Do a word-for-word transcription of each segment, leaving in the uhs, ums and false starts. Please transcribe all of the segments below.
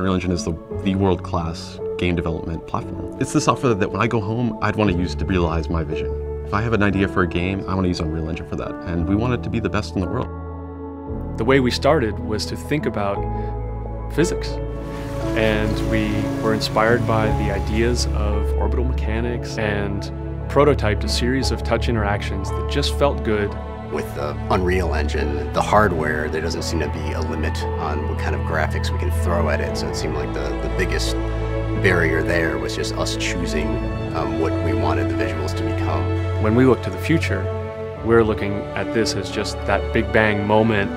Unreal Engine is the, the world-class game development platform. It's the software that when I go home, I'd want to use to realize my vision. If I have an idea for a game, I want to use Unreal Engine for that, and we want it to be the best in the world. The way we started was to think about physics, and we were inspired by the ideas of orbital mechanics and prototyped a series of touch interactions that just felt good. With the Unreal Engine, the hardware, there doesn't seem to be a limit on what kind of graphics we can throw at it, so it seemed like the, the biggest barrier there was just us choosing um, what we wanted the visuals to become. When we look to the future, we're looking at this as just that big bang moment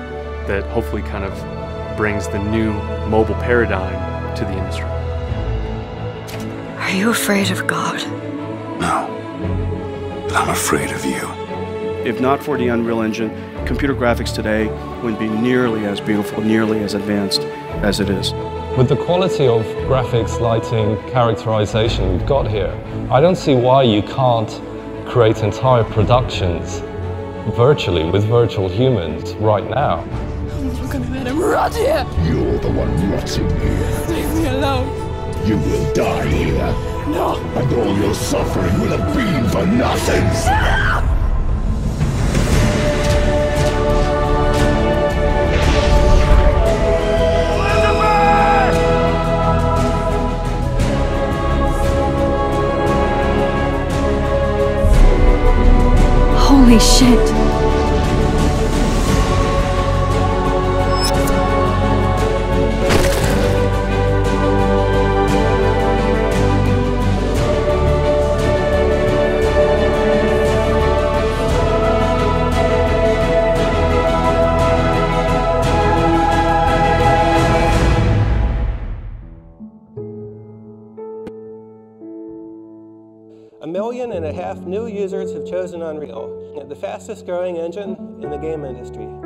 that hopefully kind of brings the new mobile paradigm to the industry. Are you afraid of God? No, but I'm afraid of you. If not for the Unreal Engine, computer graphics today wouldn't be nearly as beautiful, nearly as advanced as it is. With the quality of graphics, lighting, characterization we've got here, I don't see why you can't create entire productions virtually with virtual humans right now. I'm not gonna let him rot here! You're the one rotting here. Leave me alone. You will die here. No. And all your suffering will have been for nothing. No! Holy shit! A million and a half new users have chosen Unreal, the fastest growing engine in the game industry.